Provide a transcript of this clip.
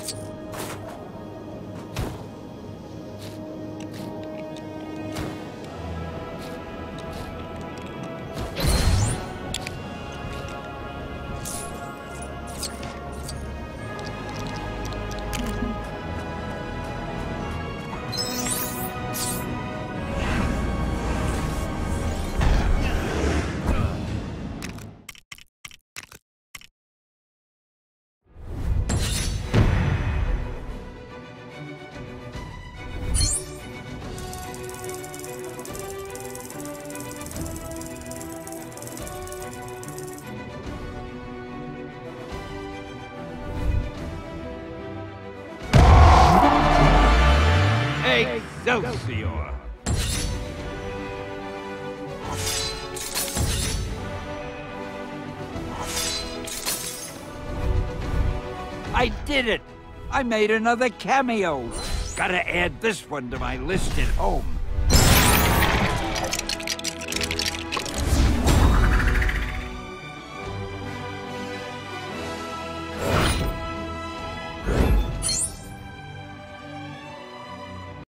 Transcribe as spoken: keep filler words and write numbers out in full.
Excelsior! I did it! I made another cameo! Gotta add this one to my list at home.